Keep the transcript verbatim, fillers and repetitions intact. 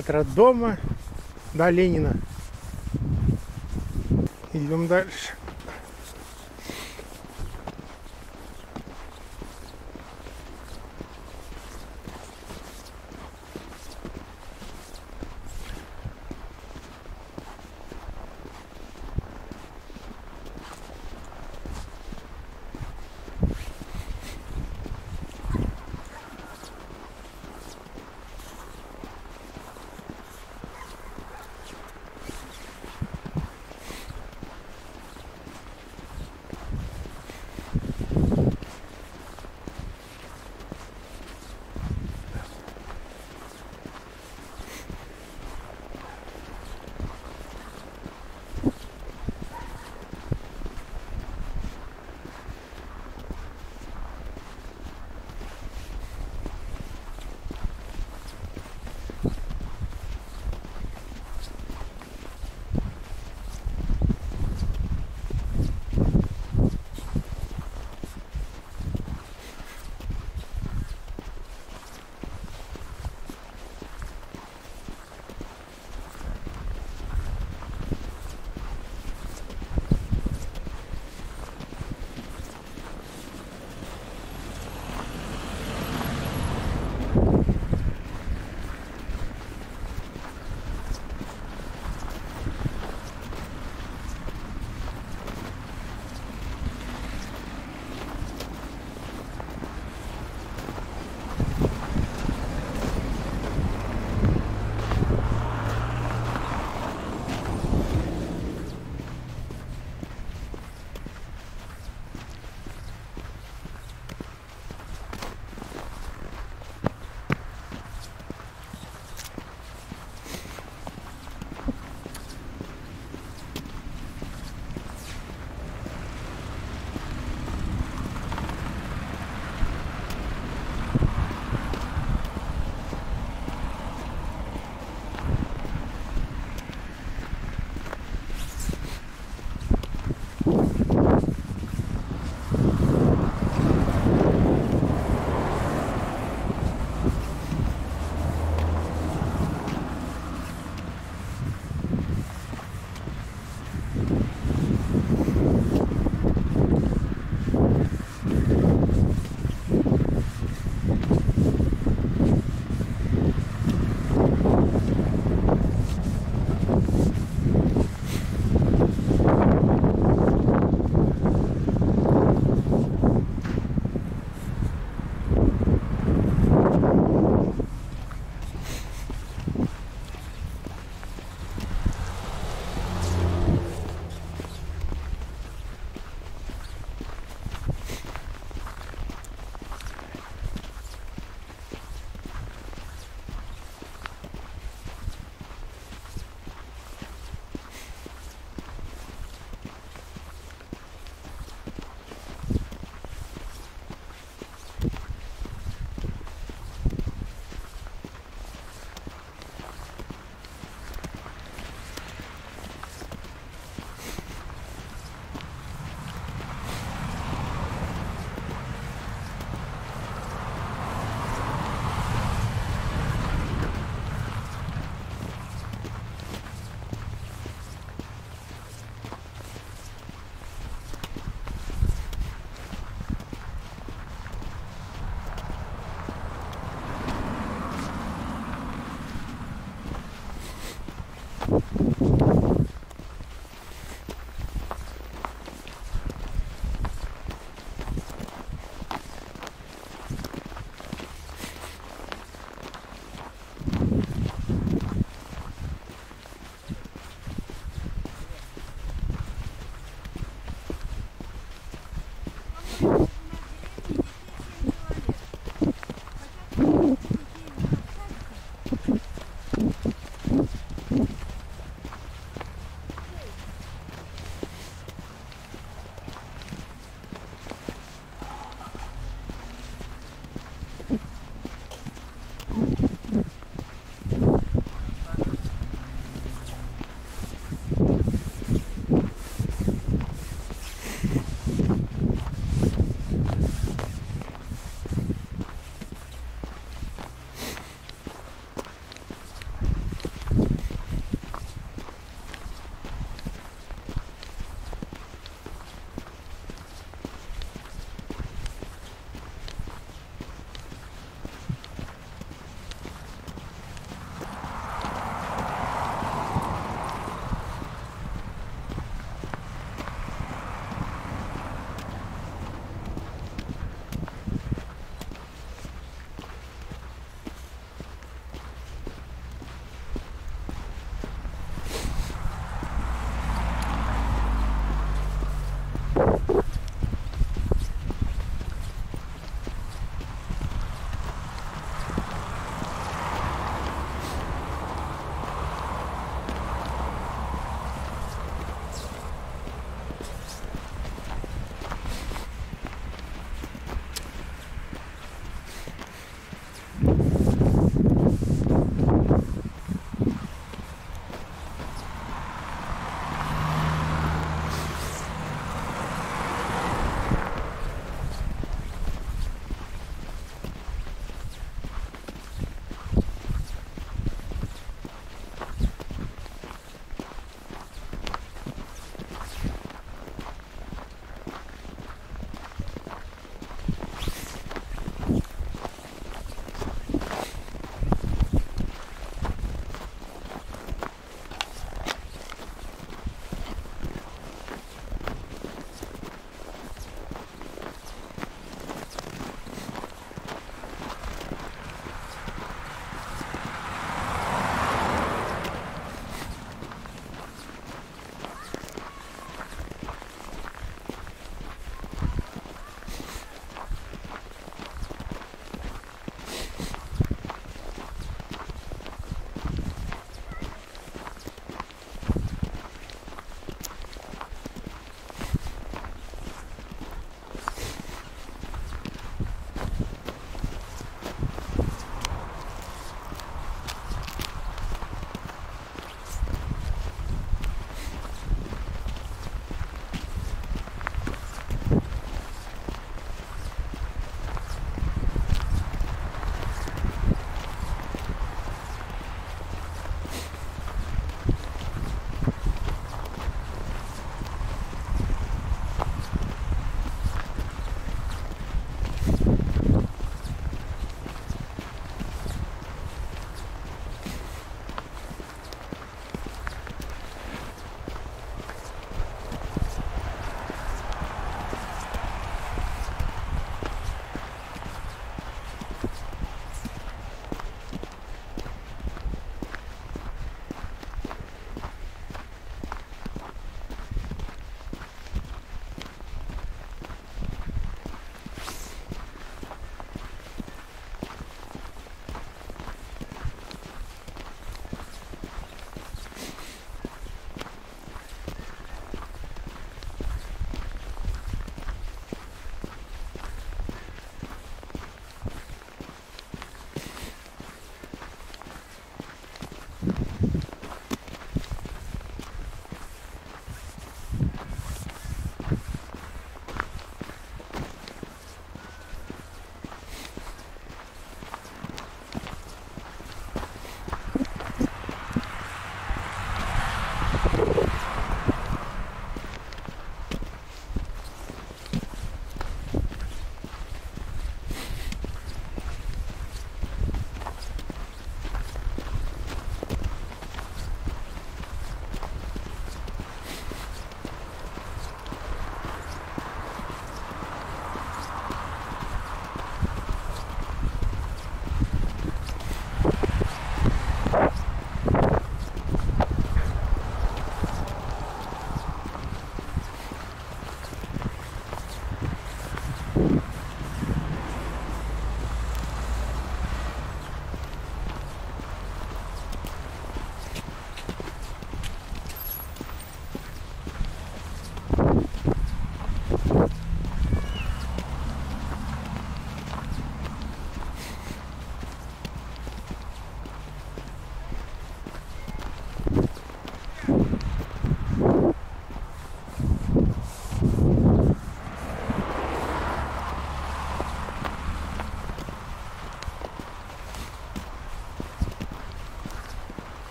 от роддома до Ленина. Идем дальше.